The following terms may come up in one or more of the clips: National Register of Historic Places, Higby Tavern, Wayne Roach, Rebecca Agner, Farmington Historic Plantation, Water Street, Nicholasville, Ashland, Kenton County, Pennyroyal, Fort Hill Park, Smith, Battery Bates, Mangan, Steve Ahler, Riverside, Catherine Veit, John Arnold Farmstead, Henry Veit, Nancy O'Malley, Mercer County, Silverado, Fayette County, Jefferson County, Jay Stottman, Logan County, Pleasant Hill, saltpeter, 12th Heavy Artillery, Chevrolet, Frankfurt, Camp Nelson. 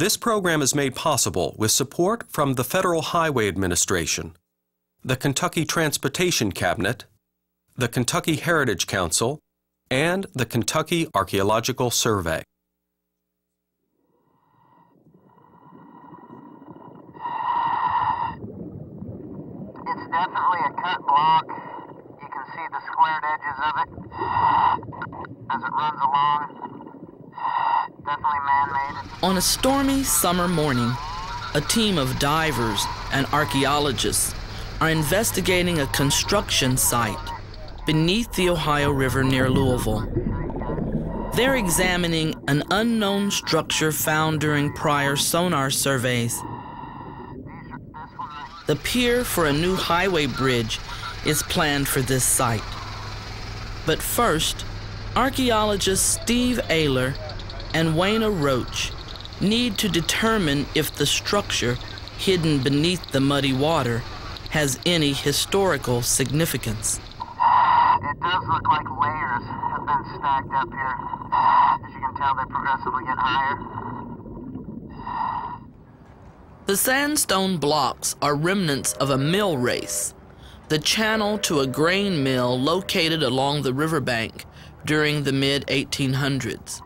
This program is made possible with support from the Federal Highway Administration, the Kentucky Transportation Cabinet, the Kentucky Heritage Council, and the Kentucky Archaeological Survey. It's definitely a cut block. You can see the squared edges of it as it runs along. Definitely man-made. On a stormy summer morning, a team of divers and archaeologists are investigating a construction site beneath the Ohio River near Louisville. They're examining an unknown structure found during prior sonar surveys. The pier for a new highway bridge is planned for this site. But first, archaeologists Steve Ahler and Wayne Roach need to determine if the structure hidden beneath the muddy water has any historical significance. It does look like layers have been stacked up here. As you can tell, they progressively get higher. The sandstone blocks are remnants of a mill race, the channel to a grain mill located along the riverbank during the mid-1800s.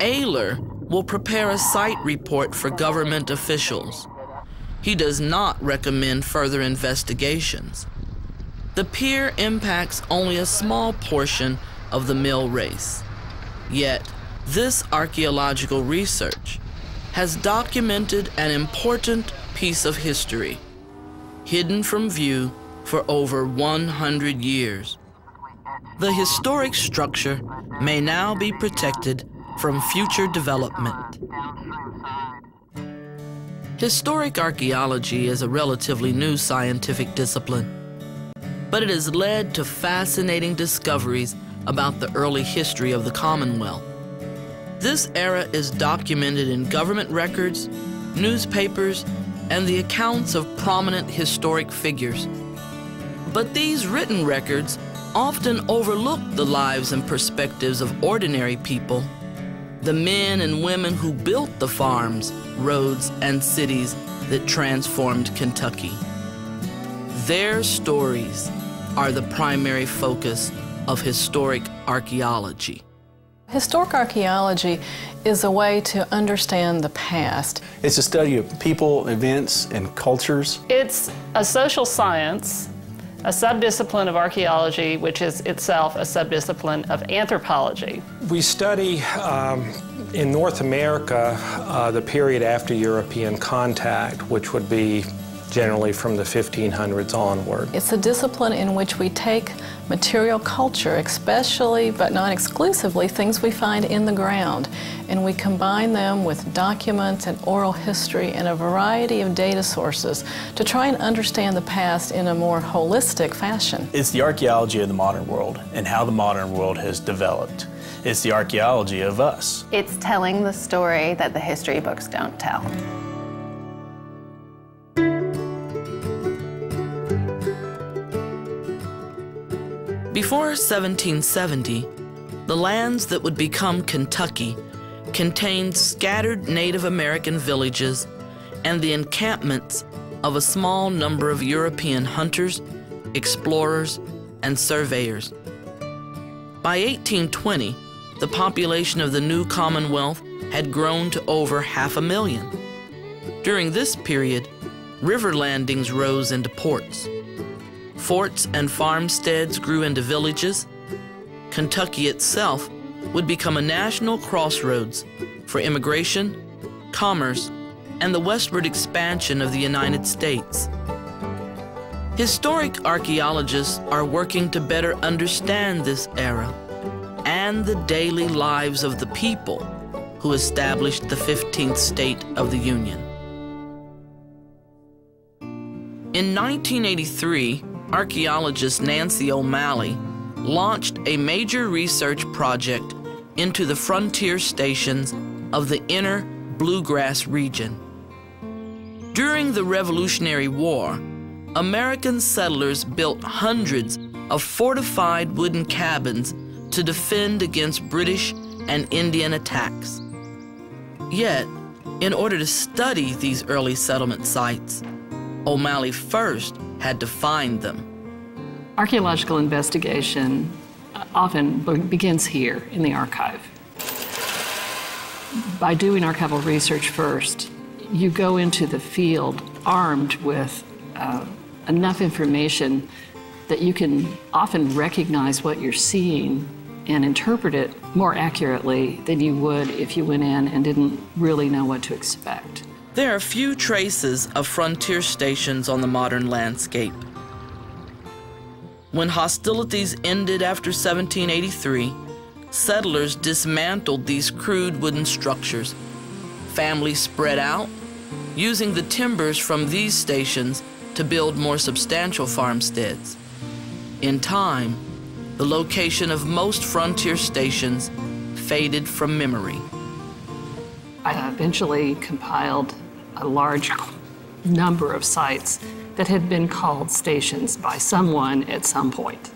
Ahler will prepare a site report for government officials. He does not recommend further investigations. The pier impacts only a small portion of the mill race. Yet, this archaeological research has documented an important piece of history, hidden from view for over 100 years. The historic structure may now be protected from future development. Historic archaeology is a relatively new scientific discipline, but it has led to fascinating discoveries about the early history of the Commonwealth. This era is documented in government records, newspapers, and the accounts of prominent historic figures. But these written records often overlook the lives and perspectives of ordinary people, the men and women who built the farms, roads, and cities that transformed Kentucky. Their stories are the primary focus of historic archaeology. Historic archaeology is a way to understand the past. It's a study of people, events, and cultures. It's a social science, a subdiscipline of archaeology, which is itself a subdiscipline of anthropology. We study in North America the period after European contact, which would be generally from the 1500s onward. It's a discipline in which we take material culture, especially but not exclusively things we find in the ground, and we combine them with documents and oral history and a variety of data sources to try and understand the past in a more holistic fashion. It's the archaeology of the modern world and how the modern world has developed. It's the archaeology of us. It's telling the story that the history books don't tell. Before 1770, the lands that would become Kentucky contained scattered Native American villages and the encampments of a small number of European hunters, explorers, and surveyors. By 1820, the population of the new Commonwealth had grown to over 500,000. During this period, river landings rose into ports. Forts and farmsteads grew into villages. Kentucky itself would become a national crossroads for immigration, commerce, and the westward expansion of the United States. Historic archaeologists are working to better understand this era and the daily lives of the people who established the 15th state of the Union. In 1983, archaeologist Nancy O'Malley launched a major research project into the frontier stations of the inner Bluegrass region. During the Revolutionary War, American settlers built hundreds of fortified wooden cabins to defend against British and Indian attacks. Yet, In order to study these early settlement sites, O'Malley first had to find them. Archaeological investigation often begins here in the archive. By doing archival research first, you go into the field armed with enough information that you can often recognize what you're seeing and interpret it more accurately than you would if you went in and didn't really know what to expect. There are few traces of frontier stations on the modern landscape. When hostilities ended after 1783, settlers dismantled these crude wooden structures. Families spread out, using the timbers from these stations to build more substantial farmsteads. In time, the location of most frontier stations faded from memory. I eventually compiled a large number of sites that had been called stations by someone at some point.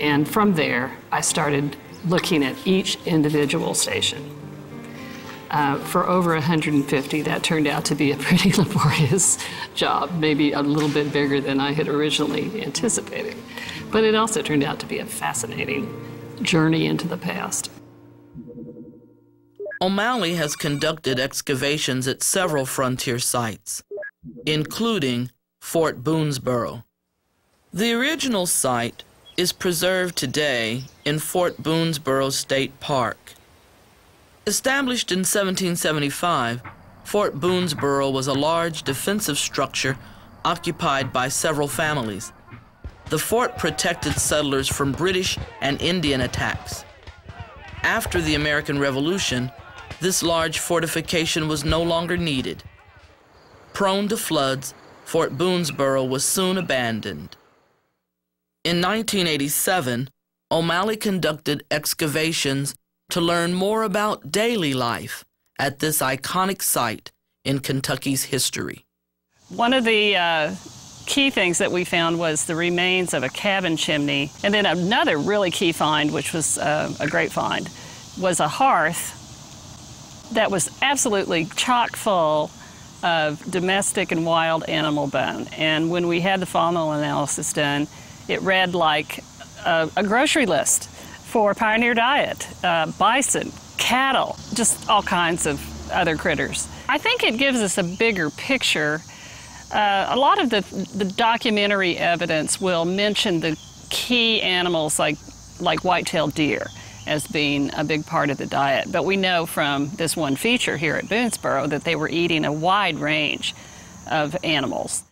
And from there, I started looking at each individual station. For over 150, that turned out to be a pretty laborious job, maybe a little bit bigger than I had originally anticipated. But it also turned out to be a fascinating journey into the past. O'Malley has conducted excavations at several frontier sites, including Fort Boonesboro. The original site is preserved today in Fort Boonesboro State Park. Established in 1775, Fort Boonesboro was a large defensive structure occupied by several families. The fort protected settlers from British and Indian attacks. After the American Revolution, this large fortification was no longer needed. Prone to floods, Fort Boonesboro was soon abandoned. In 1987, O'Malley conducted excavations to learn more about daily life at this iconic site in Kentucky's history. One of the key things that we found was the remains of a cabin chimney. And then another really key find, which was a great find, was a hearth that was absolutely chock full of domestic and wild animal bone. And when we had the faunal analysis done, it read like a grocery list for Pioneer Diet, bison, cattle, just all kinds of other critters. I think it gives us a bigger picture. A lot of the documentary evidence will mention the key animals like white-tailed deer as being a big part of the diet. But we know from this one feature here at Boonesboro that they were eating a wide range of animals.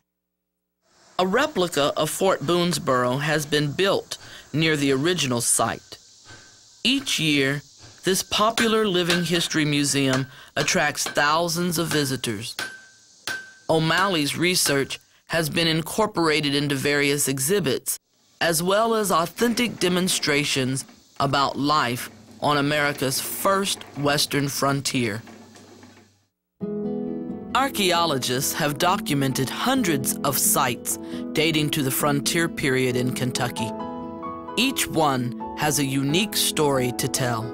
A replica of Fort Boonesboro has been built near the original site. Each year, this popular living history museum attracts thousands of visitors. O'Malley's research has been incorporated into various exhibits, as well as authentic demonstrations about life on America's first Western frontier. Archaeologists have documented hundreds of sites dating to the frontier period in Kentucky. Each one has a unique story to tell.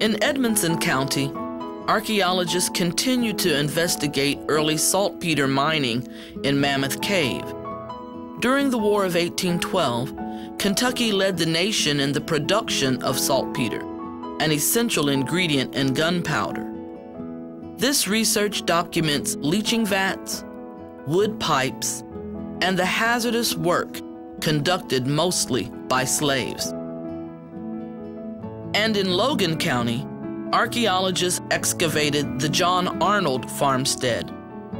In Edmondson County, archaeologists continue to investigate early saltpeter mining in Mammoth Cave. During the War of 1812, Kentucky led the nation in the production of saltpeter, an essential ingredient in gunpowder. This research documents leaching vats, wood pipes, and the hazardous work conducted mostly by slaves. And in Logan County, archaeologists excavated the John Arnold Farmstead,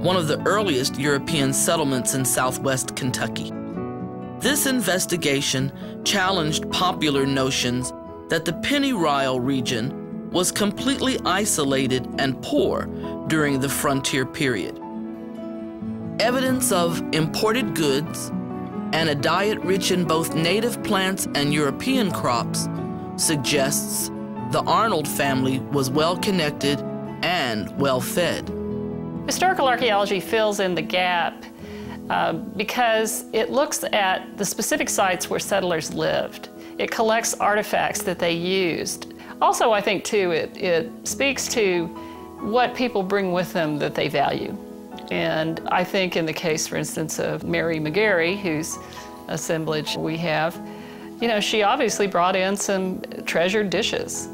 one of the earliest European settlements in southwest Kentucky. This investigation challenged popular notions that the Pennyroyal region was completely isolated and poor during the frontier period. Evidence of imported goods and a diet rich in both native plants and European crops suggests the Arnold family was well-connected and well-fed. Historical archaeology fills in the gap because it looks at the specific sites where settlers lived. It collects artifacts that they used. Also, I think, too, it speaks to what people bring with them that they value. And I think in the case, for instance, of Mary McGarry, whose assemblage we have, you know, she obviously brought in some treasured dishes.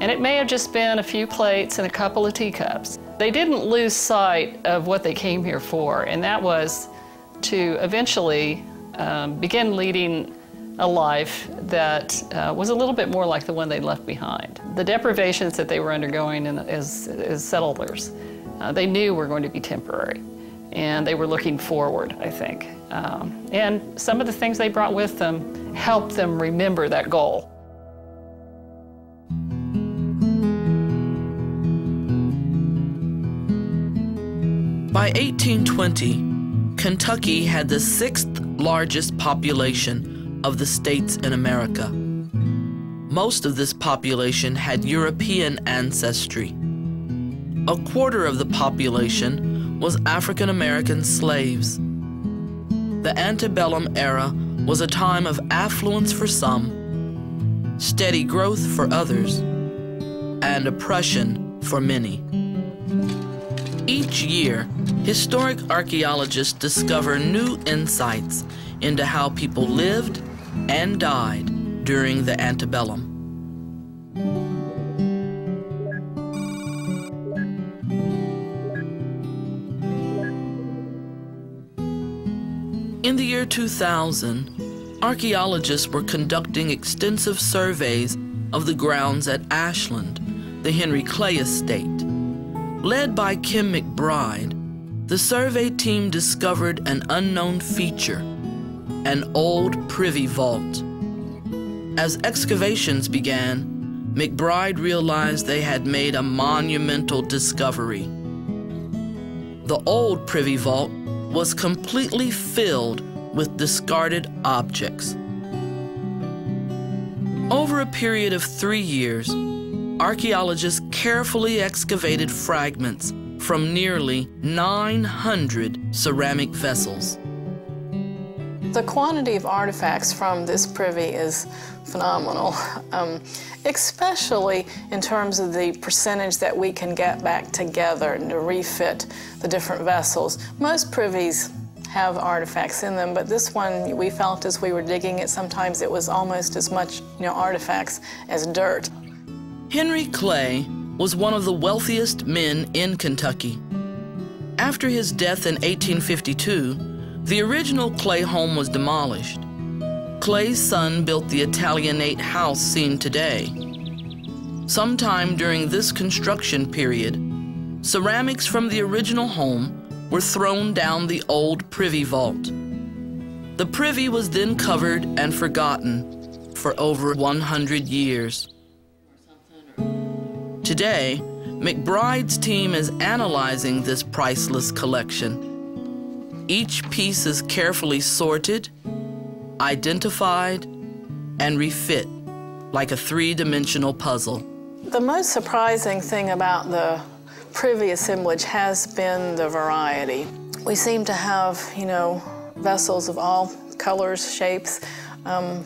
And it may have just been a few plates and a couple of teacups. They didn't lose sight of what they came here for, and that was to eventually begin leading a life that was a little bit more like the one they left behind. The deprivations that they were undergoing as settlers, they knew were going to be temporary, and they were looking forward, I think. And some of the things they brought with them helped them remember that goal. By 1820, Kentucky had the 6th largest population of the states in America. Most of this population had European ancestry. A quarter of the population was African American slaves. The antebellum era was a time of affluence for some, steady growth for others, and oppression for many. Each year, historic archaeologists discover new insights into how people lived and died during the antebellum. In the year 2000, archaeologists were conducting extensive surveys of the grounds at Ashland, the Henry Clay estate. Led by Kim McBride, the survey team discovered an unknown feature, an old privy vault. As excavations began, McBride realized they had made a monumental discovery. The old privy vault was completely filled with discarded objects. Over a period of 3 years, archaeologists carefully excavated fragments from nearly 900 ceramic vessels. The quantity of artifacts from this privy is phenomenal, especially in terms of the percentage that we can get back together to refit the different vessels. Most privies have artifacts in them, but this one, we felt as we were digging it, sometimes it was almost as much, you know, artifacts as dirt. Henry Clay was one of the wealthiest men in Kentucky. After his death in 1852, the original Clay home was demolished. Clay's son built the Italianate house seen today. Sometime during this construction period, ceramics from the original home were thrown down the old privy vault. The privy was then covered and forgotten for over 100 years. Today, McBride's team is analyzing this priceless collection. Each piece is carefully sorted, identified, and refit like a three-dimensional puzzle. The most surprising thing about the privy assemblage has been the variety. We seem to have, you know, vessels of all colors, shapes,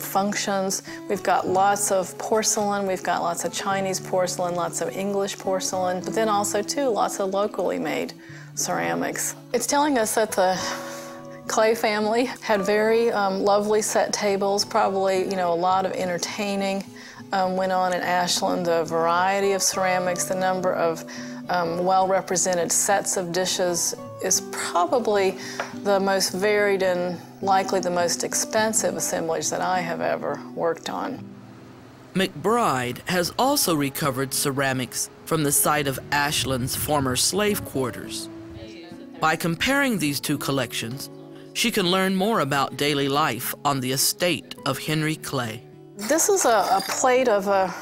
functions. We've got lots of porcelain, we've got lots of Chinese porcelain, lots of English porcelain, but then also, too, lots of locally made ceramics. It's telling us that the Clay family had very lovely set tables, probably, you know, a lot of entertaining went on in Ashland, the variety of ceramics, the number of well-represented sets of dishes is probably the most varied and likely the most expensive assemblage that I have ever worked on. McBride has also recovered ceramics from the site of Ashland's former slave quarters. By comparing these two collections, she can learn more about daily life on the estate of Henry Clay. This is a plate of a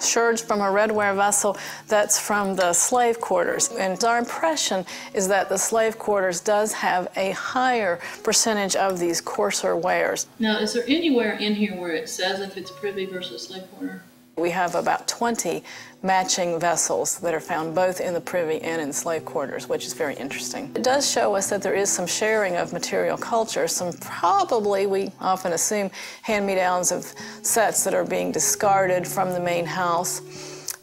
Sherge from a redware vessel that's from the slave quarters. And our impression is that the slave quarters does have a higher percentage of these coarser wares. Now, is there anywhere in here where it says if it's privy versus slave quarter? We have about 20 matching vessels that are found both in the privy and in slave quarters, which is very interesting. It does show us that there is some sharing of material culture, some probably, we often assume, hand-me-downs of sets that are being discarded from the main house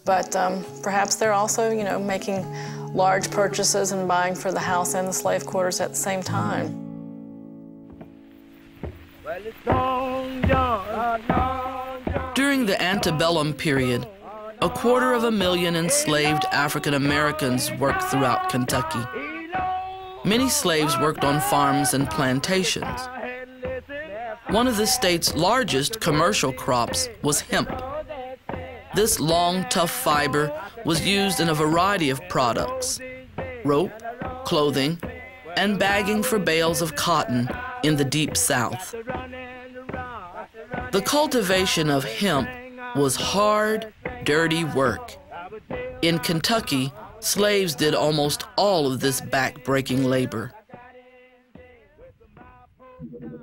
But perhaps they're also, you know, making large purchases and buying for the house and the slave quarters at the same time. During the antebellum period, 250,000 enslaved African Americans worked throughout Kentucky. Many slaves worked on farms and plantations. One of the state's largest commercial crops was hemp. This long, tough fiber was used in a variety of products: rope, clothing, and bagging for bales of cotton in the Deep South. The cultivation of hemp was hard, dirty work. In Kentucky, slaves did almost all of this back-breaking labor.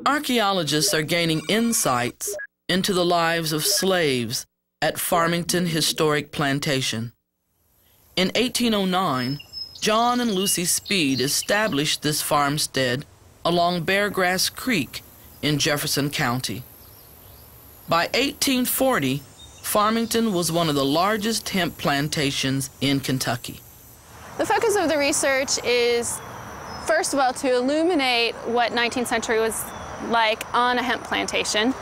Archaeologists are gaining insights into the lives of slaves at Farmington Historic Plantation. In 1809, John and Lucy Speed established this farmstead along Beargrass Creek in Jefferson County. By 1840, Farmington was one of the largest hemp plantations in Kentucky. The focus of the research is, first of all, to illuminate what 19th century was like on a hemp plantation.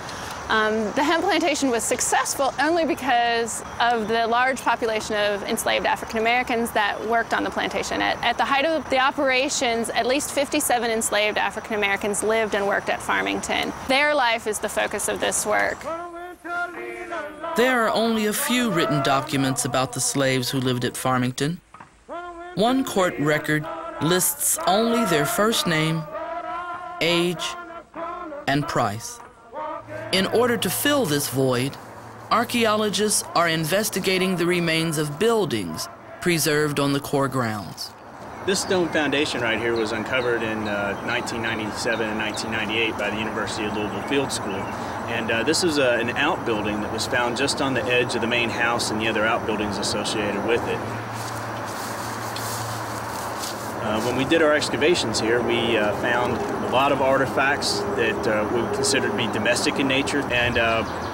The hemp plantation was successful only because of the large population of enslaved African Americans that worked on the plantation. At the height of the operations, at least 57 enslaved African Americans lived and worked at Farmington. Their life is the focus of this work. There are only a few written documents about the slaves who lived at Farmington. One court record lists only their first name, age, and price. In order to fill this void, archaeologists are investigating the remains of buildings preserved on the core grounds. This stone foundation right here was uncovered in 1997 and 1998 by the University of Louisville Field School. And this is an outbuilding that was found just on the edge of the main house and the other outbuildings associated with it. When we did our excavations here, we found a lot of artifacts that we considered to be domestic in nature. And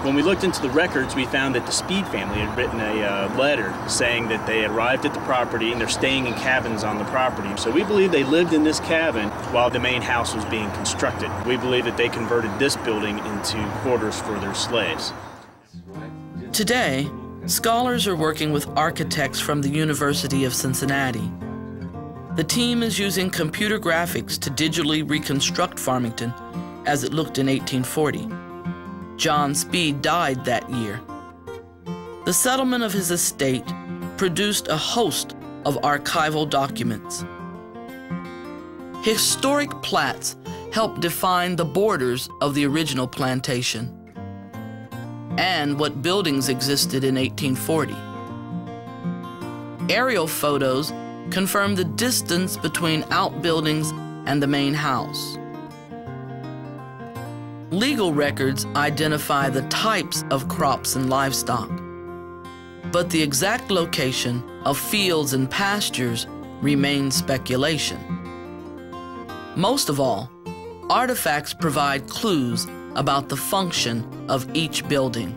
when we looked into the records, we found that the Speed family had written a letter saying that they arrived at the property and they're staying in cabins on the property. So we believe they lived in this cabin while the main house was being constructed. We believe that they converted this building into quarters for their slaves. Today, scholars are working with architects from the University of Cincinnati. The team is using computer graphics to digitally reconstruct Farmington as it looked in 1840. John Speed died that year. The settlement of his estate produced a host of archival documents. Historic plats helped define the borders of the original plantation and what buildings existed in 1840. Aerial photos confirm the distance between outbuildings and the main house. Legal records identify the types of crops and livestock, but the exact location of fields and pastures remains speculation. Most of all, artifacts provide clues about the function of each building.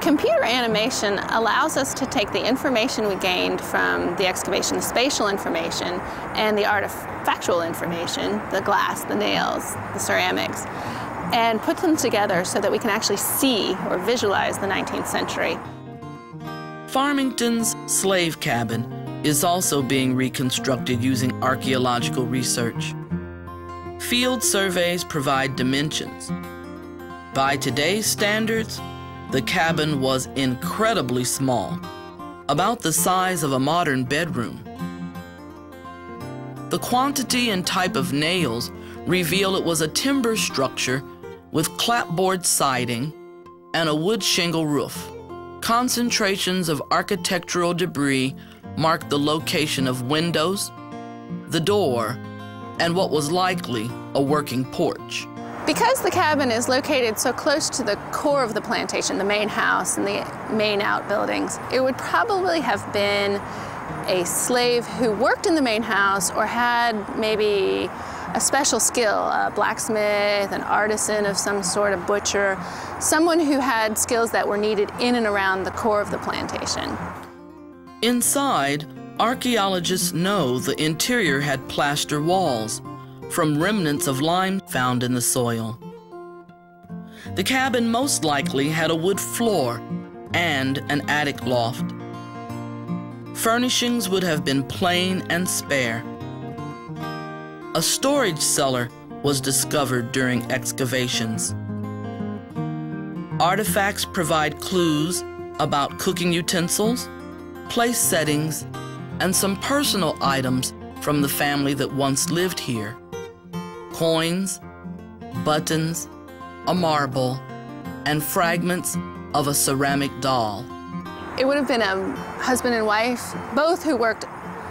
Computer animation allows us to take the information we gained from the excavation, the spatial information, and the artifactual information, the glass, the nails, the ceramics, and put them together so that we can actually see or visualize the 19th century. Farmington's slave cabin is also being reconstructed using archaeological research. Field surveys provide dimensions. By today's standards, the cabin was incredibly small, about the size of a modern bedroom. The quantity and type of nails reveal it was a timber structure with clapboard siding and a wood shingle roof. Concentrations of architectural debris mark the location of windows, the door, and what was likely a working porch. Because the cabin is located so close to the core of the plantation, the main house and the main outbuildings, it would probably have been a slave who worked in the main house or had maybe a special skill, a blacksmith, an artisan of some sort, a butcher, someone who had skills that were needed in and around the core of the plantation. Inside, archaeologists know the interior had plaster walls from remnants of lime found in the soil. The cabin most likely had a wood floor and an attic loft. Furnishings would have been plain and spare. A storage cellar was discovered during excavations. Artifacts provide clues about cooking utensils, place settings, and some personal items from the family that once lived here. Coins, buttons, a marble, and fragments of a ceramic doll. It would have been a husband and wife, both who worked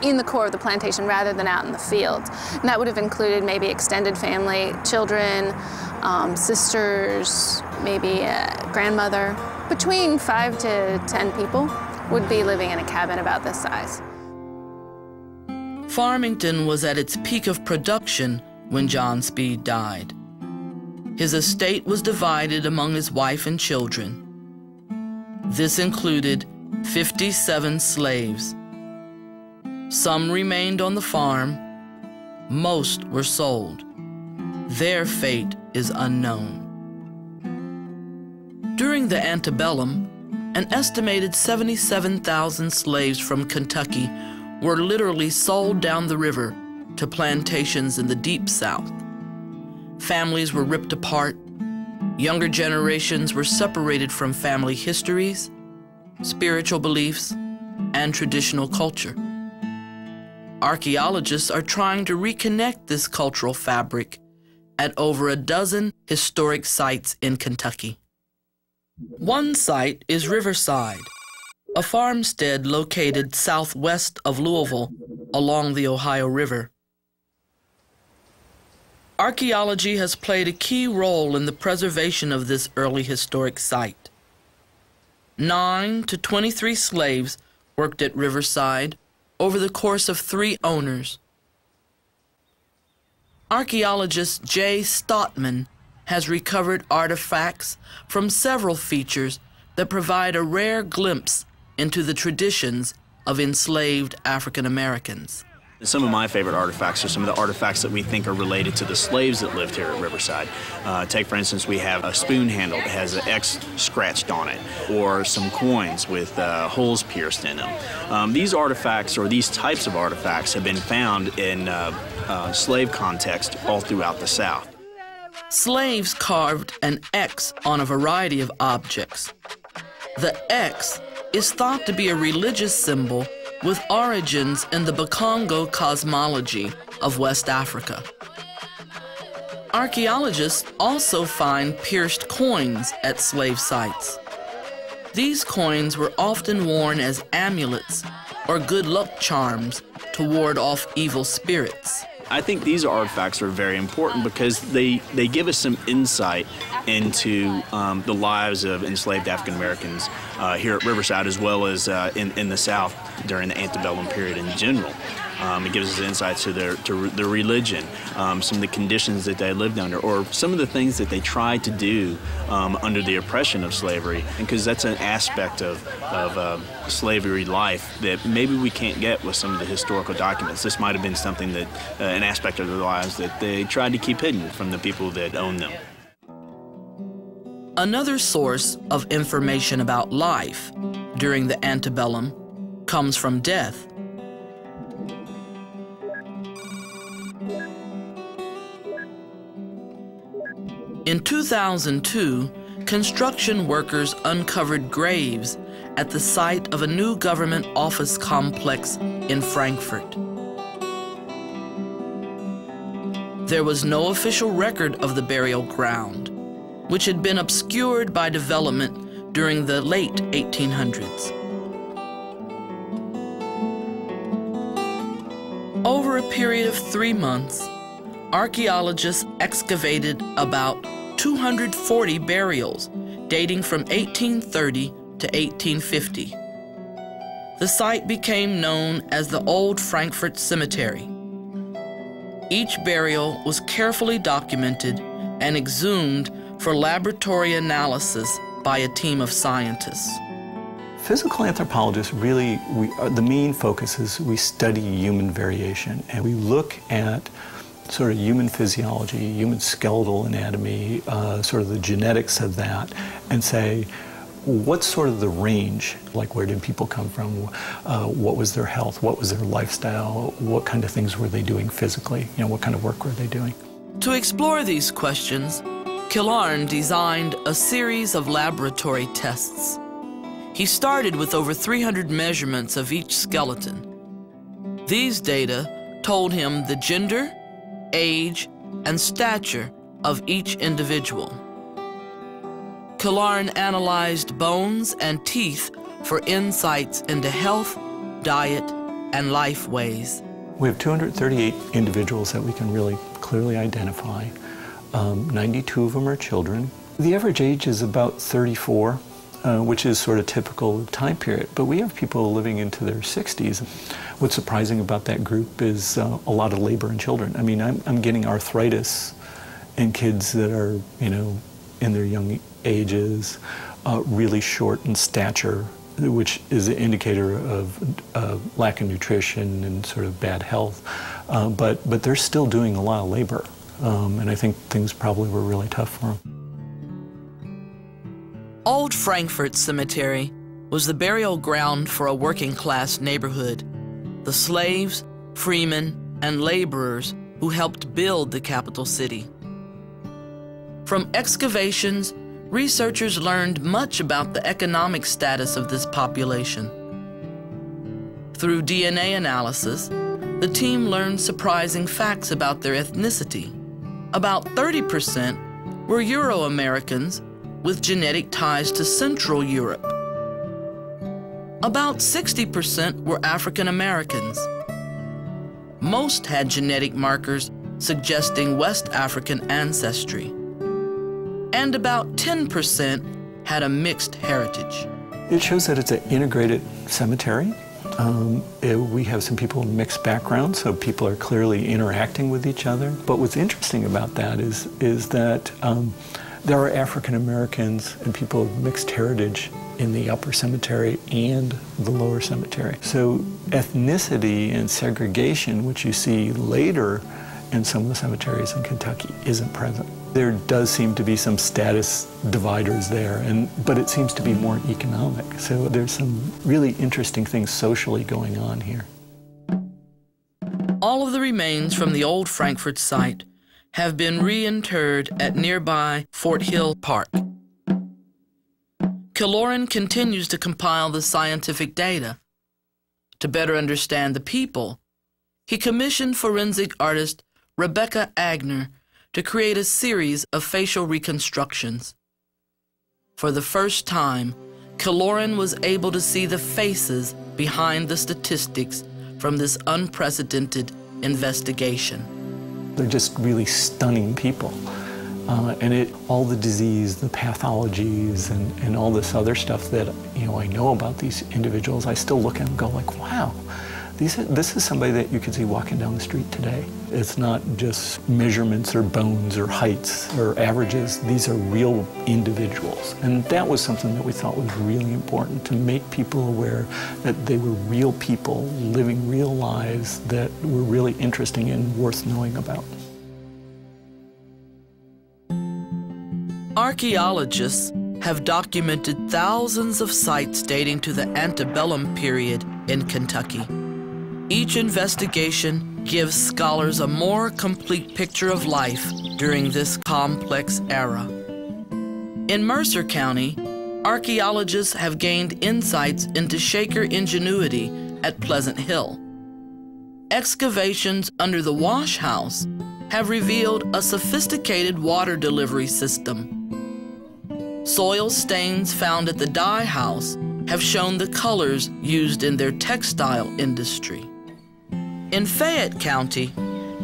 in the core of the plantation rather than out in the fields. And that would have included maybe extended family, children, sisters, maybe a grandmother. Between 5 to 10 people would be living in a cabin about this size. Farmington was at its peak of production when John Speed died. His estate was divided among his wife and children. This included 57 slaves. Some remained on the farm, most were sold. Their fate is unknown. During the antebellum, an estimated 77,000 slaves from Kentucky were literally sold down the river to plantations in the Deep South. Families were ripped apart, younger generations were separated from family histories, spiritual beliefs, and traditional culture. Archaeologists are trying to reconnect this cultural fabric at over a dozen historic sites in Kentucky. One site is Riverside, a farmstead located southwest of Louisville along the Ohio River. Archaeology has played a key role in the preservation of this early historic site. 9 to 23 slaves worked at Riverside over the course of 3 owners. Archaeologist Jay Stottman has recovered artifacts from several features that provide a rare glimpse into the traditions of enslaved African Americans. Some of my favorite artifacts are some of the artifacts that we think are related to the slaves that lived here at Riverside. Take, for instance, we have a spoon handle that has an X scratched on it, or some coins with holes pierced in them. These artifacts, or these types of artifacts, have been found in slave context all throughout the South. Slaves carved an X on a variety of objects. The X is thought to be a religious symbol with origins in the Bakongo cosmology of West Africa. Archaeologists also find pierced coins at slave sites. These coins were often worn as amulets or good luck charms to ward off evil spirits. I think these artifacts are very important because they give us some insight into the lives of enslaved African Americans here at Riverside, as well as in the South during the antebellum period in general. It gives us insights to their religion, some of the conditions that they lived under, or some of the things that they tried to do under the oppression of slavery, because that's an aspect of slavery life that maybe we can't get with some of the historical documents. This might have been something that, an aspect of their lives that they tried to keep hidden from the people that owned them. Another source of information about life during the antebellum comes from death. In 2002, construction workers uncovered graves at the site of a new government office complex in Frankfurt. There was no official record of the burial ground, which had been obscured by development during the late 1800s. Over a period of 3 months, archaeologists excavated about 240 burials dating from 1830 to 1850. The site became known as the Old Frankfurt Cemetery. Each burial was carefully documented and exhumed for laboratory analysis by a team of scientists. Physical anthropologists really, the main focus is we study human variation, and we look at sort of human physiology, human skeletal anatomy, sort of the genetics of that, and say, what's sort of the range? Like, where did people come from? What was their health? What was their lifestyle? What kind of things were they doing physically? You know, what kind of work were they doing? To explore these questions, Killarn designed a series of laboratory tests. He started with over 300 measurements of each skeleton. These data told him the gender, age, and stature of each individual. Killarn analyzed bones and teeth for insights into health, diet, and life ways. We have 238 individuals that we can really clearly identify. 92 of them are children. The average age is about 34, which is sort of typical time period, but we have people living into their 60s. What's surprising about that group is a lot of labor and children. I mean, I'm getting arthritis in kids that are, you know, in their young ages, really short in stature, which is an indicator of lack of nutrition and sort of bad health. But they're still doing a lot of labor, and I think things probably were really tough for them. Old Frankfurt Cemetery was the burial ground for a working-class neighborhood. The slaves, freemen, and laborers who helped build the capital city. From excavations, researchers learned much about the economic status of this population. Through DNA analysis, the team learned surprising facts about their ethnicity. About 30% were Euro-Americans with genetic ties to Central Europe. About 60% were African-Americans. Most had genetic markers suggesting West African ancestry. And about 10% had a mixed heritage. It shows that it's an integrated cemetery. We have some people with mixed backgrounds, so people are clearly interacting with each other. But what's interesting about that is that there are African Americans and people of mixed heritage in the upper cemetery and the lower cemetery. So ethnicity and segregation, which you see later in some of the cemeteries in Kentucky, isn't present. There does seem to be some status dividers there, but it seems to be more economic. So there's some really interesting things socially going on here. All of the remains from the Old Frankfurt site have been reinterred at nearby Fort Hill Park. Killarn continues to compile the scientific data. To better understand the people, he commissioned forensic artist Rebecca Agner to create a series of facial reconstructions. For the first time, Killarn was able to see the faces behind the statistics from this unprecedented investigation. They're just really stunning people. All the disease, the pathologies, and all this other stuff that, you know, I know about these individuals, I still look at them and go like, wow. This is somebody that you could see walking down the street today. It's not just measurements or bones or heights or averages. These are real individuals. And that was something that we thought was really important, to make people aware that they were real people living real lives that were really interesting and worth knowing about. Archaeologists have documented thousands of sites dating to the antebellum period in Kentucky. Each investigation gives scholars a more complete picture of life during this complex era. In Mercer County, archaeologists have gained insights into Shaker ingenuity at Pleasant Hill. Excavations under the wash house have revealed a sophisticated water delivery system. Soil stains found at the dye house have shown the colors used in their textile industry. In Fayette County,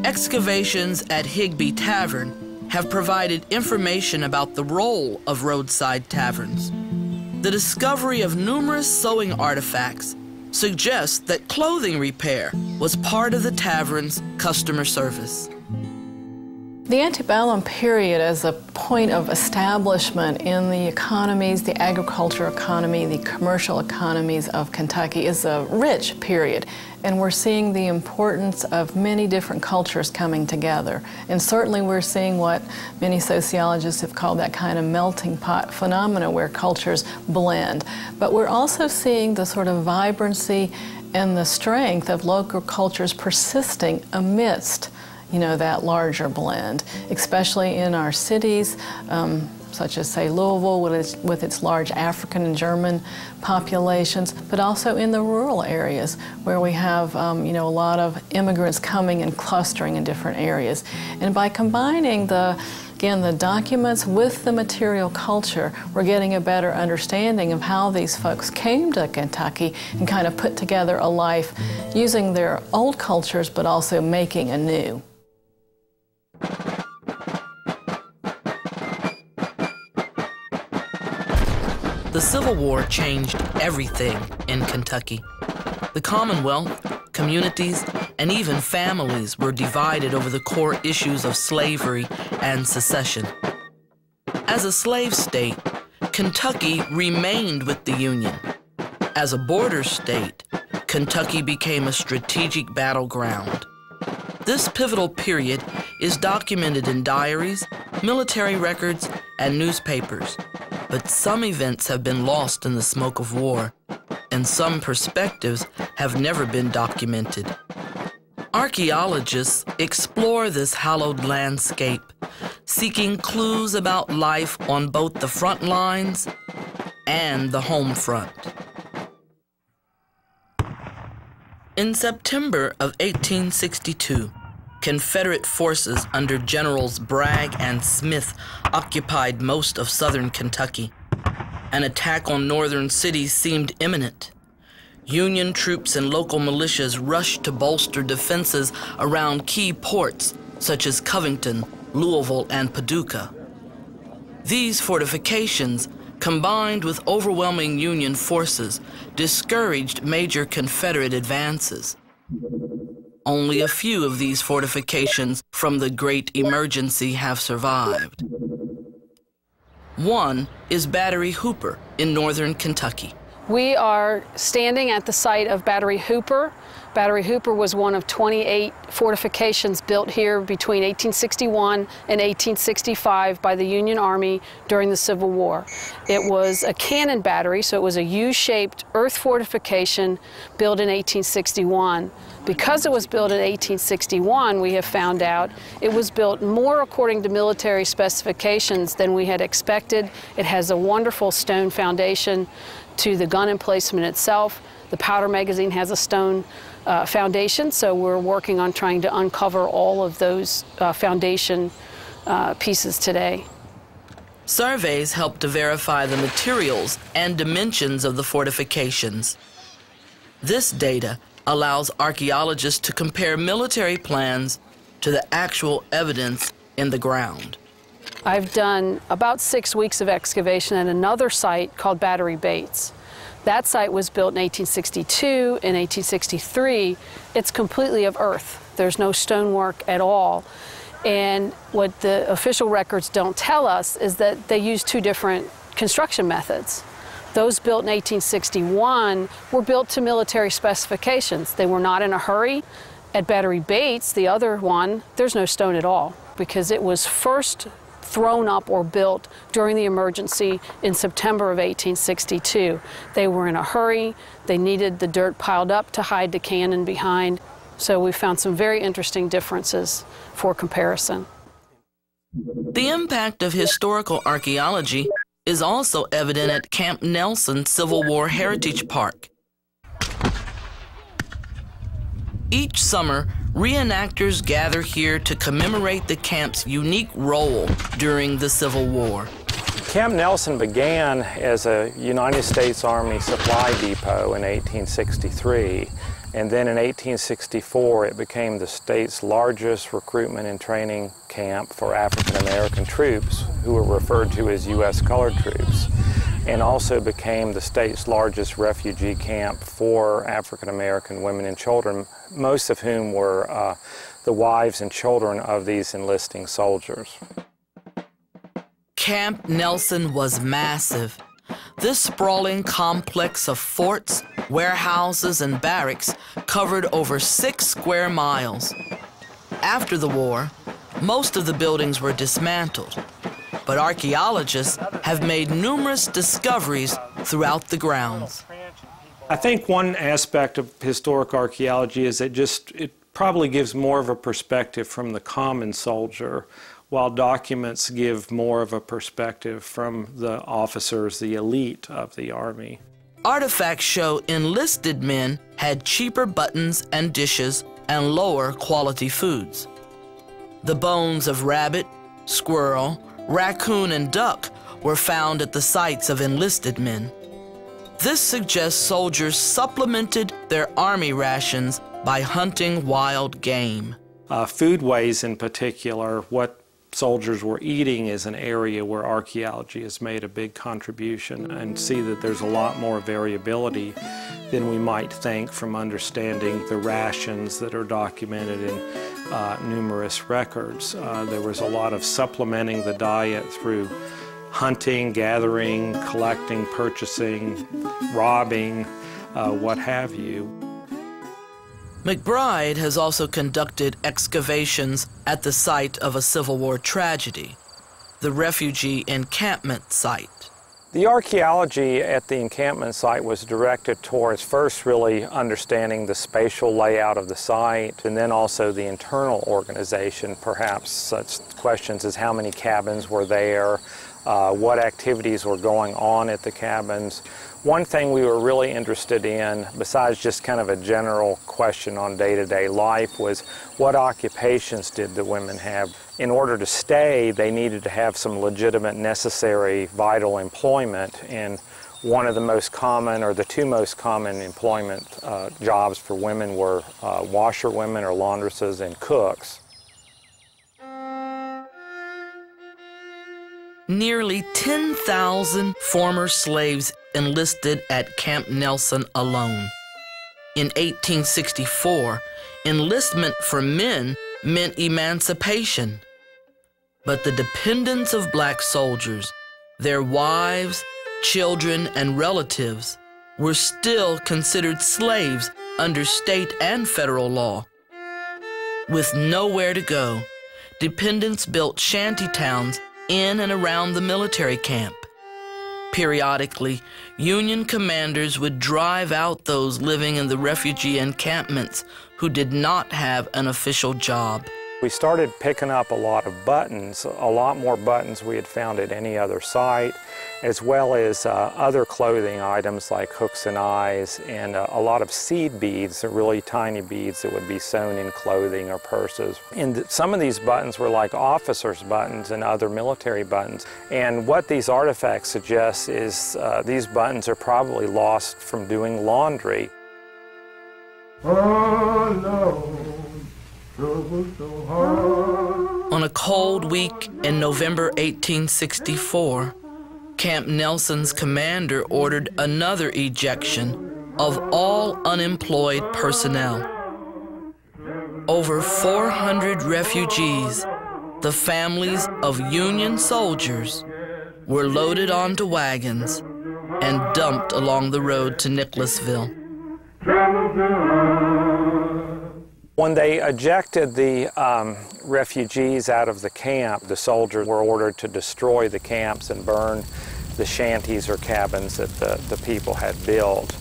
excavations at Higby Tavern have provided information about the role of roadside taverns. The discovery of numerous sewing artifacts suggests that clothing repair was part of the tavern's customer service. The antebellum period as a point of establishment in the economies, the agriculture economy, the commercial economies of Kentucky is a rich period, and we're seeing the importance of many different cultures coming together. And certainly we're seeing what many sociologists have called that kind of melting pot phenomena where cultures blend. But we're also seeing the sort of vibrancy and the strength of local cultures persisting amidst that larger blend, especially in our cities, such as, say, Louisville with its large African and German populations, but also in the rural areas where we have, a lot of immigrants coming and clustering in different areas. And by combining the documents with the material culture, we're getting a better understanding of how these folks came to Kentucky and kind of put together a life using their old cultures, but also making a new. The Civil War changed everything in Kentucky. The Commonwealth, communities, and even families were divided over the core issues of slavery and secession. As a slave state, Kentucky remained with the Union. As a border state, Kentucky became a strategic battleground. This pivotal period is documented in diaries, military records, and newspapers. But some events have been lost in the smoke of war, and some perspectives have never been documented. Archaeologists explore this hallowed landscape, seeking clues about life on both the front lines and the home front. In September of 1862, Confederate forces under Generals Bragg and Smith occupied most of southern Kentucky. An attack on northern cities seemed imminent. Union troops and local militias rushed to bolster defenses around key ports such as Covington, Louisville, and Paducah. These fortifications, combined with overwhelming Union forces, discouraged major Confederate advances. Only a few of these fortifications from the Great Emergency have survived. One is Battery Hooper in northern Kentucky. We are standing at the site of Battery Hooper. Battery Hooper was one of 28 fortifications built here between 1861 and 1865 by the Union Army during the Civil War. It was a cannon battery, so it was a U-shaped earth fortification built in 1861. Because it was built in 1861, we have found out it was built more according to military specifications than we had expected. It has a wonderful stone foundation to the gun emplacement itself. The powder magazine has a stone foundation, so we're working on trying to uncover all of those foundation pieces today. Surveys help to verify the materials and dimensions of the fortifications. This data allows archaeologists to compare military plans to the actual evidence in the ground. I've done about 6 weeks of excavation at another site called Battery Bates. That site was built in 1862 and 1863. It's completely of earth. There's no stonework at all. And what the official records don't tell us is that they used two different construction methods. Those built in 1861 were built to military specifications. They were not in a hurry. At Battery Bates, the other one, there's no stone at all because it was first thrown up or built during the emergency in September of 1862. They were in a hurry. They needed the dirt piled up to hide the cannon behind. So we found some very interesting differences for comparison. The impact of historical archaeology is also evident at Camp Nelson Civil War Heritage Park. Each summer, reenactors gather here to commemorate the camp's unique role during the Civil War. Camp Nelson began as a United States Army supply depot in 1863, and then in 1864 it became the state's largest recruitment and training camp for African American troops, who were referred to as U.S. colored troops, and also became the state's largest refugee camp for African American women and children, most of whom were the wives and children of these enlisting soldiers. Camp Nelson was massive. This sprawling complex of forts, warehouses, and barracks covered over 6 square miles. After the war, most of the buildings were dismantled, but archaeologists have made numerous discoveries throughout the grounds. I think one aspect of historic archaeology is it probably gives more of a perspective from the common soldier, while documents give more of a perspective from the officers, the elite of the Army. Artifacts show enlisted men had cheaper buttons and dishes and lower quality foods. The bones of rabbit, squirrel, raccoon, and duck were found at the sites of enlisted men. This suggests soldiers supplemented their Army rations by hunting wild game. Foodways in particular, what soldiers were eating is an area where archaeology has made a big contribution, and see that there's a lot more variability than we might think from understanding the rations that are documented in numerous records. There was a lot of supplementing the diet through hunting, gathering, collecting, purchasing, robbing, what have you. McBride has also conducted excavations at the site of a Civil War tragedy, the refugee encampment site. The archaeology at the encampment site was directed towards first really understanding the spatial layout of the site, and then also the internal organization, perhaps such questions as how many cabins were there, what activities were going on at the cabins. One thing we were really interested in, besides just kind of a general question on day-to-day life, was what occupations did the women have? In order to stay, they needed to have some legitimate, necessary, vital employment, and one of the most common, or the two most common employment jobs for women were washerwomen or laundresses and cooks. Nearly 10,000 former slaves enlisted at Camp Nelson alone. In 1864, enlistment for men meant emancipation. But the dependence of black soldiers, their wives, children, and relatives were still considered slaves under state and federal law. With nowhere to go, dependents built shanty towns in and around the military camp. Periodically, Union commanders would drive out those living in the refugee encampments who did not have an official job. We started picking up a lot of buttons, a lot more buttons we had found at any other site, as well as other clothing items like hooks and eyes, and a lot of seed beads, really tiny beads that would be sewn in clothing or purses. And some of these buttons were like officers' buttons and other military buttons. And what these artifacts suggest is these buttons are probably lost from doing laundry. Oh, no. On a cold week in November 1864, Camp Nelson's commander ordered another ejection of all unemployed personnel. Over 400 refugees, the families of Union soldiers, were loaded onto wagons and dumped along the road to Nicholasville. When they ejected the refugees out of the camp, the soldiers were ordered to destroy the camps and burn the shanties or cabins that the people had built.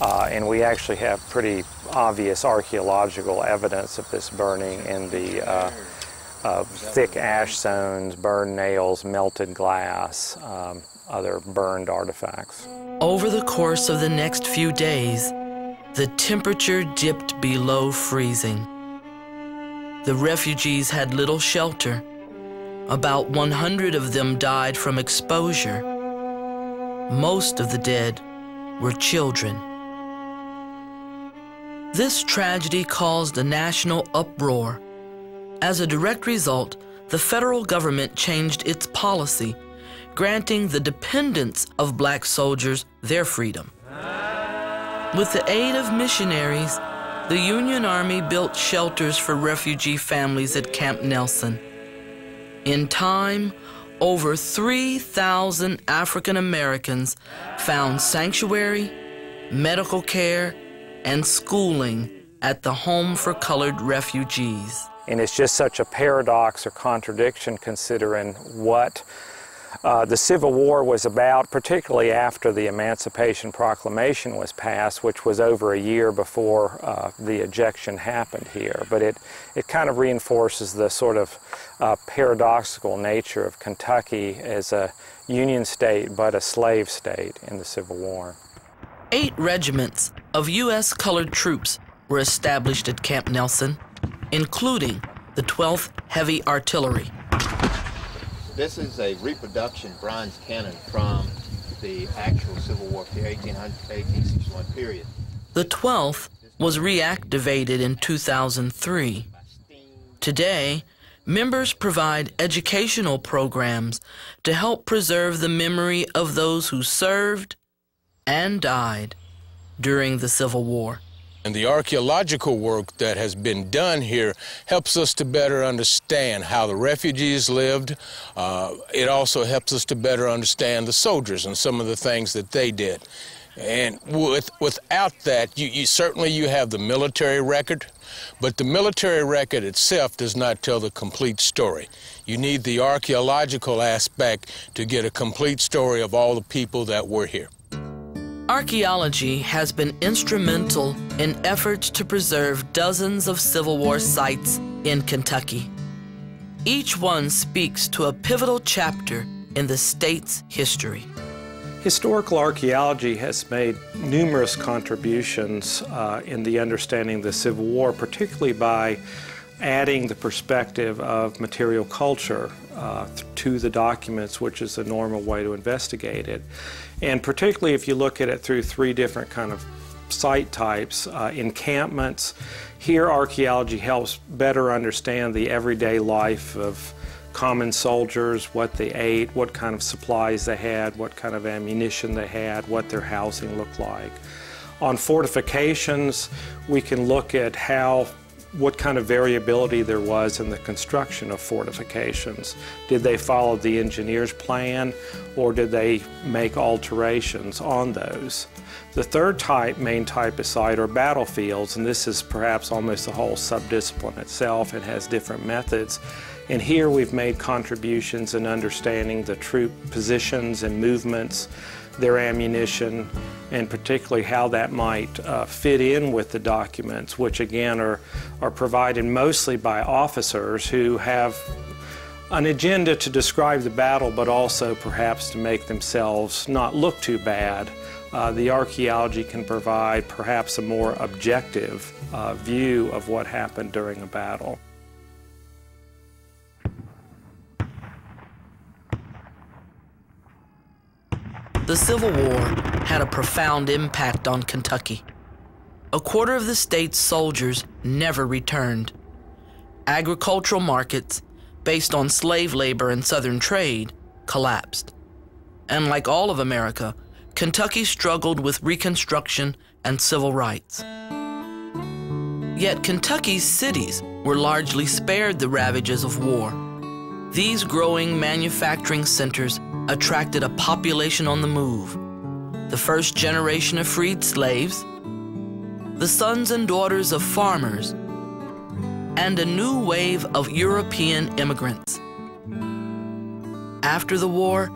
And we actually have pretty obvious archaeological evidence of this burning in the thick ash zones, burned nails, melted glass, other burned artifacts. Over the course of the next few days, the temperature dipped below freezing. The refugees had little shelter. About 100 of them died from exposure. Most of the dead were children. This tragedy caused a national uproar. As a direct result, the federal government changed its policy, granting the dependents of black soldiers their freedom. With the aid of missionaries, The Union Army built shelters for refugee families at Camp Nelson. In time, over 3,000 African Americans found sanctuary, medical care, and schooling at the Home for Colored Refugees. And it's just such a paradox or contradiction considering what the Civil War was about, particularly after the Emancipation Proclamation was passed, which was over a year before the ejection happened here. But it kind of reinforces the sort of paradoxical nature of Kentucky as a Union state but a slave state in the Civil War. 8 regiments of U.S. colored troops were established at Camp Nelson, including the 12th Heavy Artillery. This is a reproduction bronze cannon from the actual Civil War, the 1861 period. The 12th was reactivated in 2003. Today, members provide educational programs to help preserve the memory of those who served and died during the Civil War. And the archaeological work that has been done here helps us to better understand how the refugees lived. It also helps us to better understand the soldiers and some of the things that they did. And without that, you certainly have the military record, but the military record itself does not tell the complete story. You need the archaeological aspect to get a complete story of all the people that were here. Archaeology has been instrumental in efforts to preserve dozens of Civil War sites in Kentucky. Each one speaks to a pivotal chapter in the state's history. Historical archaeology has made numerous contributions in the understanding of the Civil War, particularly by adding the perspective of material culture to the documents, which is the normal way to investigate it. And particularly if you look at it through 3 different kind of site types, encampments. Here archaeology helps better understand the everyday life of common soldiers, what they ate, what kind of supplies they had, what kind of ammunition they had, what their housing looked like. On fortifications, we can look at what kind of variability there was in the construction of fortifications. Did they follow the engineer's plan, or did they make alterations on those? The third type, main type of site, are battlefields, and this is perhaps almost the whole subdiscipline itself and has different methods. And here we've made contributions in understanding the troop positions and movements, their ammunition, and particularly how that might fit in with the documents, which again are provided mostly by officers who have an agenda to describe the battle, but also perhaps to make themselves not look too bad. The archaeology can provide perhaps a more objective view of what happened during a battle. The Civil War had a profound impact on Kentucky. A quarter of the state's soldiers never returned. Agricultural markets, based on slave labor and Southern trade, collapsed. And like all of America, Kentucky struggled with Reconstruction and civil rights. Yet Kentucky's cities were largely spared the ravages of war. These growing manufacturing centers attracted a population on the move, the first generation of freed slaves, the sons and daughters of farmers, and a new wave of European immigrants. After the war,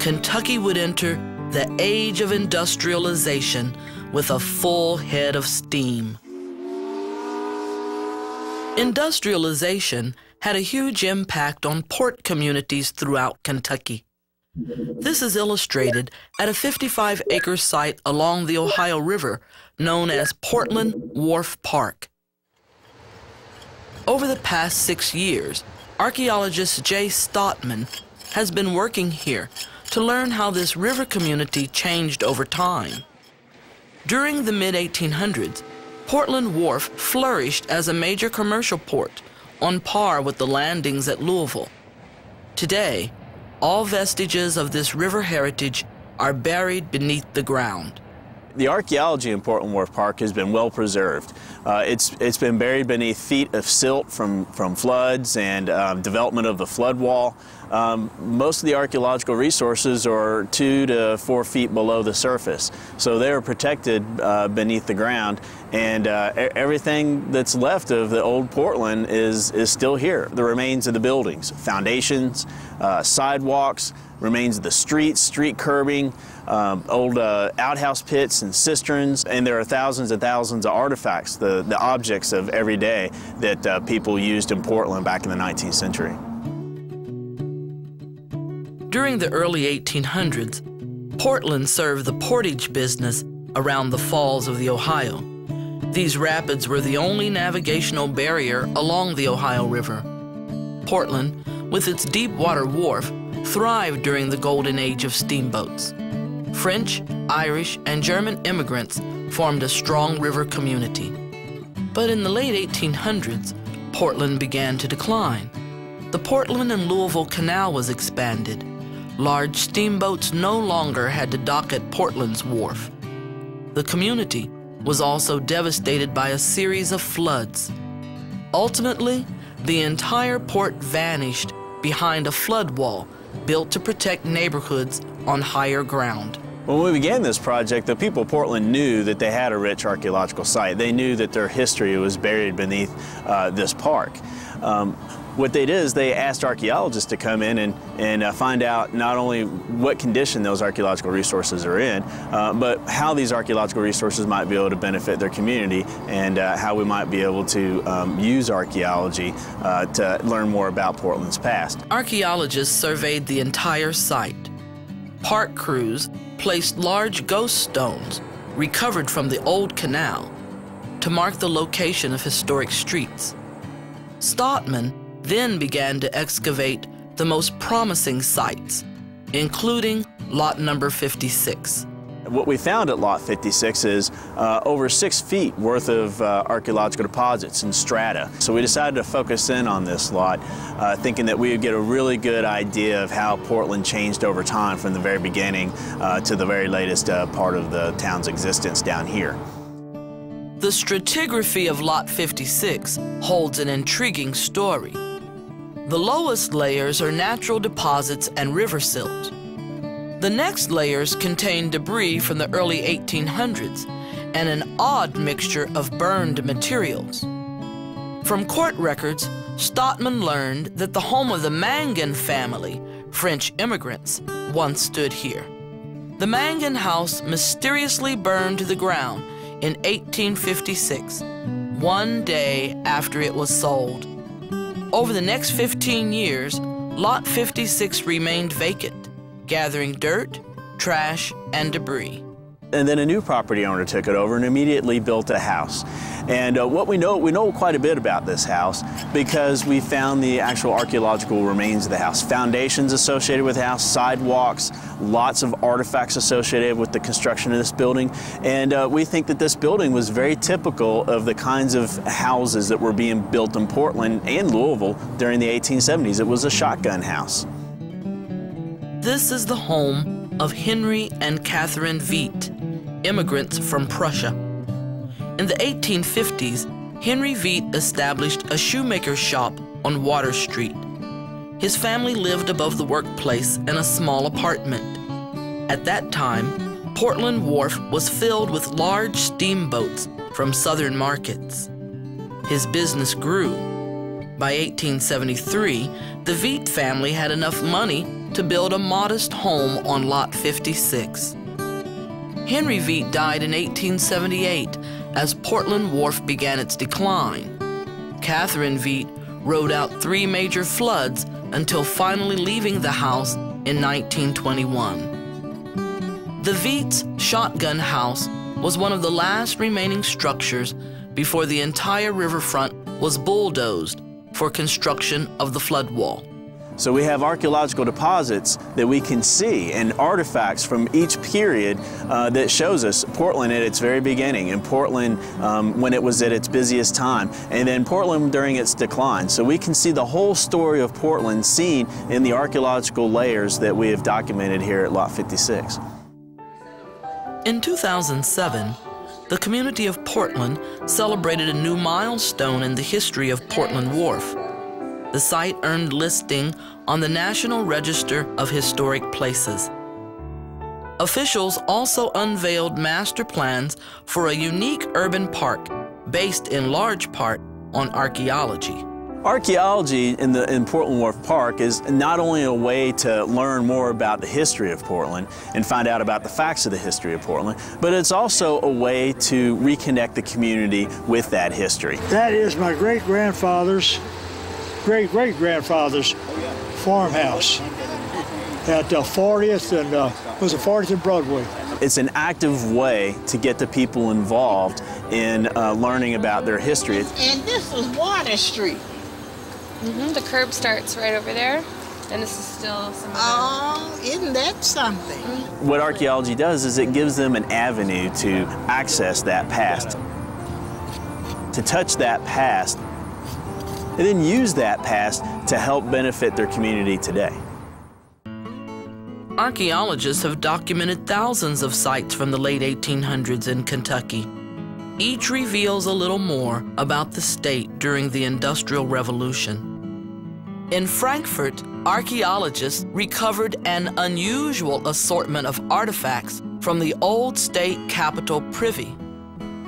Kentucky would enter the age of industrialization with a full head of steam. Industrialization had a huge impact on port communities throughout Kentucky. This is illustrated at a 55-acre site along the Ohio River known as Portland Wharf Park. Over the past 6 years, archaeologist Jay Stottman has been working here to learn how this river community changed over time. During the mid-1800s, Portland Wharf flourished as a major commercial port on par with the landings at Louisville. Today, all vestiges of this river heritage are buried beneath the ground. The archaeology in Portland Wharf Park has been well preserved. It's been buried beneath feet of silt from floods and development of the flood wall. Most of the archaeological resources are 2 to 4 feet below the surface, so they are protected beneath the ground, and everything that's left of the old Portland is still here. The remains of the buildings, foundations, sidewalks, remains of the streets, street curbing, old outhouse pits and cisterns, and there are thousands and thousands of artifacts, the objects of every day that people used in Portland back in the 19th century. During the early 1800s, Portland served the portage business around the falls of the Ohio. These rapids were the only navigational barrier along the Ohio River. Portland, with its deep water wharf, thrived during the golden age of steamboats. French, Irish, and German immigrants formed a strong river community. But in the late 1800s, Portland began to decline. The Portland and Louisville Canal was expanded. Large steamboats no longer had to dock at Portland's wharf. The community was also devastated by a series of floods. Ultimately, the entire port vanished behind a flood wall built to protect neighborhoods on higher ground. When we began this project, the people of Portland knew that they had a rich archaeological site. They knew that their history was buried beneath this park. What they did is they asked archaeologists to come in and find out not only what condition those archaeological resources are in, but how these archaeological resources might be able to benefit their community, and how we might be able to use archaeology to learn more about Portland's past. Archaeologists surveyed the entire site. Park crews placed large ghost stones recovered from the old canal to mark the location of historic streets. Stottman then began to excavate the most promising sites, including lot number 56. What we found at lot 56 is over 6 feet worth of archaeological deposits and strata. So we decided to focus in on this lot, thinking that we would get a really good idea of how Portland changed over time from the very beginning to the very latest part of the town's existence down here. The stratigraphy of lot 56 holds an intriguing story. The lowest layers are natural deposits and river silt. The next layers contain debris from the early 1800s and an odd mixture of burned materials. From court records, Stottman learned that the home of the Mangan family, French immigrants, once stood here. The Mangan house mysteriously burned to the ground in 1856, 1 day after it was sold. Over the next 15 years, Lot 56 remained vacant, gathering dirt, trash, and debris. And then a new property owner took it over and immediately built a house. And what we know quite a bit about this house because we found the actual archaeological remains of the house, foundations associated with the house, sidewalks, lots of artifacts associated with the construction of this building. And we think that this building was very typical of the kinds of houses that were being built in Portland and Louisville during the 1870s. It was a shotgun house. This is the home of Henry and Catherine Veit, immigrants from Prussia. In the 1850s, Henry Veit established a shoemaker's shop on Water Street. His family lived above the workplace in a small apartment. At that time, Portland Wharf was filled with large steamboats from southern markets. His business grew. By 1873, the Veit family had enough money to build a modest home on Lot 56. Henry Veit died in 1878 as Portland Wharf began its decline. Catherine Veit rode out 3 major floods until finally leaving the house in 1921. The Veit's shotgun house was one of the last remaining structures before the entire riverfront was bulldozed for construction of the flood wall. So we have archaeological deposits that we can see and artifacts from each period that shows us Portland at its very beginning and Portland when it was at its busiest time and then Portland during its decline. So we can see the whole story of Portland seen in the archaeological layers that we have documented here at Lot 56. In 2007, the community of Portland celebrated a new milestone in the history of Portland Wharf. The site earned listing on the National Register of Historic Places. Officials also unveiled master plans for a unique urban park based in large part on archaeology. Archaeology in Portland Wharf Park is not only a way to learn more about the history of Portland and find out about the facts of the history of Portland, but it's also a way to reconnect the community with that history. That is my great-grandfather's, great-great-grandfather's farmhouse at 40th and, was it 40th and Broadway. It's an active way to get the people involved in learning about their history. And this is Water Street. Mm-hmm. The curb starts right over there, and this is still some. Oh, isn't that something? Mm-hmm. What archaeology does is it gives them an avenue to access that past, to touch that past, and then use that past to help benefit their community today. Archaeologists have documented thousands of sites from the late 1800s in Kentucky. Each reveals a little more about the state during the Industrial Revolution. In Frankfurt, archaeologists recovered an unusual assortment of artifacts from the old state capital privy.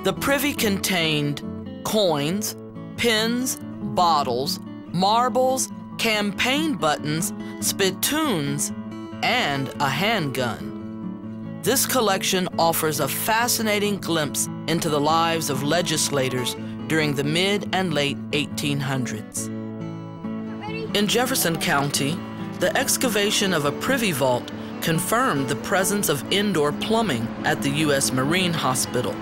The privy contained coins, pins, bottles, marbles, campaign buttons, spittoons, and a handgun. This collection offers a fascinating glimpse into the lives of legislators during the mid and late 1800s. In Jefferson County, the excavation of a privy vault confirmed the presence of indoor plumbing at the U.S. Marine Hospital.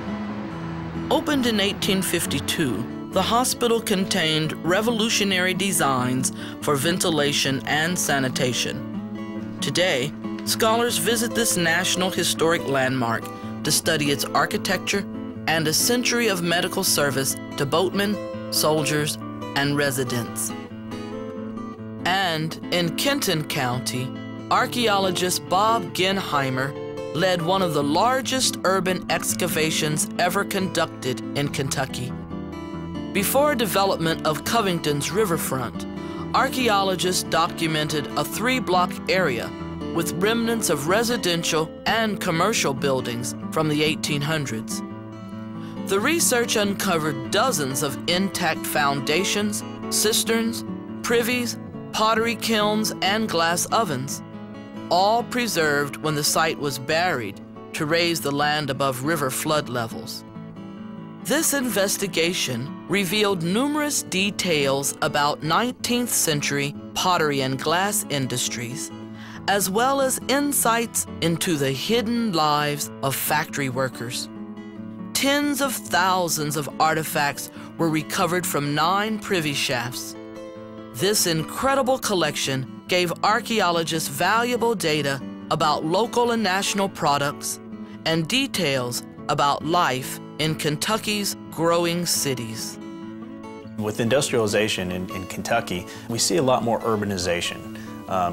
Opened in 1852, the hospital contained revolutionary designs for ventilation and sanitation. Today, scholars visit this National Historic Landmark to study its architecture and a century of medical service to boatmen, soldiers, and residents. And in Kenton County, archaeologist Bob Genheimer led one of the largest urban excavations ever conducted in Kentucky. Before development of Covington's riverfront, archaeologists documented a 3-block area with remnants of residential and commercial buildings from the 1800s. The research uncovered dozens of intact foundations, cisterns, privies, pottery kilns, and glass ovens, all preserved when the site was buried to raise the land above river flood levels. This investigation revealed numerous details about 19th century pottery and glass industries, as well as insights into the hidden lives of factory workers. Tens of thousands of artifacts were recovered from 9 privy shafts. This incredible collection gave archaeologists valuable data about local and national products and details about life in Kentucky's growing cities. With industrialization in Kentucky, we see a lot more urbanization,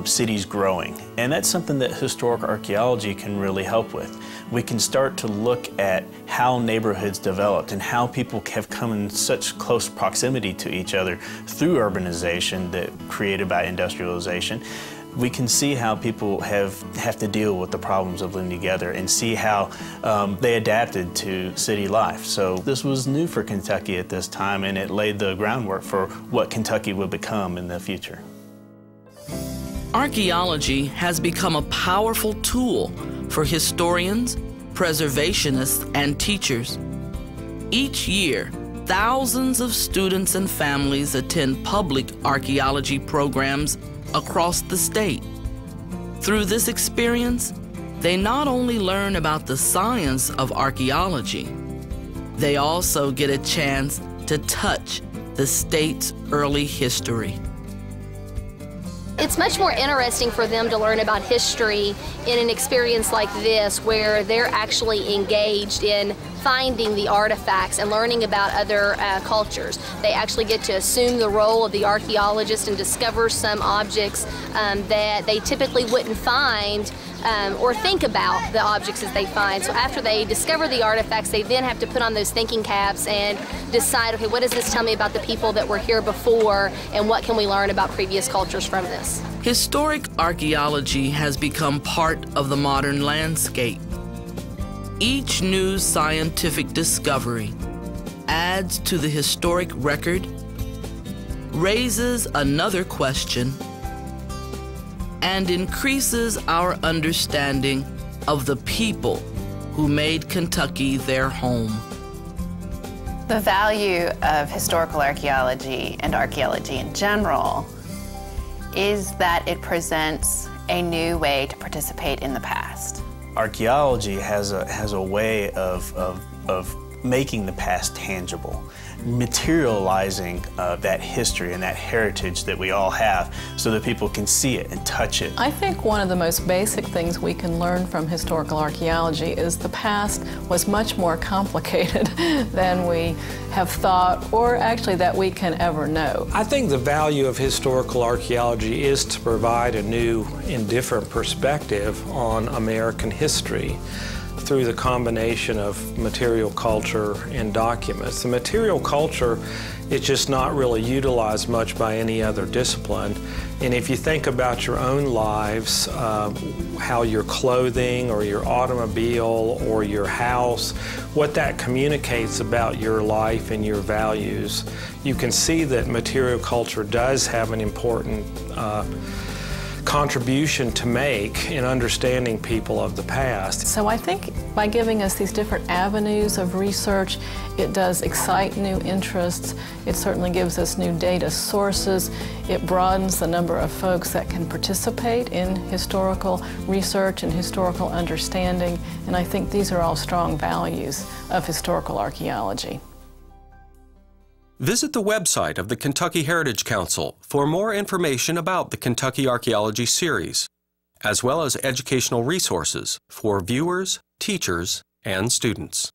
cities growing, and that's something that historic archaeology can really help with. We can start to look at how neighborhoods developed and how people have come in such close proximity to each other through urbanization that created by industrialization. We can see how people have to deal with the problems of living together and see how they adapted to city life. So this was new for Kentucky at this time, and it laid the groundwork for what Kentucky would become in the future. Archaeology has become a powerful tool for historians, preservationists, and teachers. Each year, thousands of students and families attend public archaeology programs across the state. Through this experience, they not only learn about the science of archaeology, they also get a chance to touch the state's early history. It's much more interesting for them to learn about history in an experience like this, where they're actually engaged in finding the artifacts and learning about other cultures. They actually get to assume the role of the archaeologist and discover some objects that they typically wouldn't find or think about the objects as they find. So after they discover the artifacts, they then have to put on those thinking caps and decide, okay, what does this tell me about the people that were here before, and what can we learn about previous cultures from this? Historic archaeology has become part of the modern landscape. Each new scientific discovery adds to the historic record, raises another question, and increases our understanding of the people who made Kentucky their home. The value of historical archaeology and archaeology in general is that it presents a new way to participate in the past. Archaeology has a way of making the past tangible, materializing that history and that heritage that we all have so that people can see it and touch it. I think one of the most basic things we can learn from historical archaeology is the past was much more complicated than we have thought, or actually that we can ever know. I think the value of historical archaeology is to provide a new and different perspective on American history through the combination of material culture and documents. The material culture is just not really utilized much by any other discipline. And if you think about your own lives, how your clothing or your automobile or your house, what that communicates about your life and your values, you can see that material culture does have an important contribution to make in understanding people of the past. So I think by giving us these different avenues of research, it does excite new interests. It certainly gives us new data sources. It broadens the number of folks that can participate in historical research and historical understanding. And I think these are all strong values of historical archaeology. Visit the website of the Kentucky Heritage Council for more information about the Kentucky Archaeology Series, as well as educational resources for viewers, teachers, and students.